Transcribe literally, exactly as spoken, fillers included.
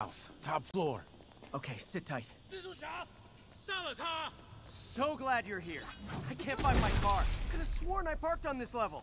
House, top floor. Okay, sit tight. So glad you're here. I can't find my car. Could have sworn I parked on this level.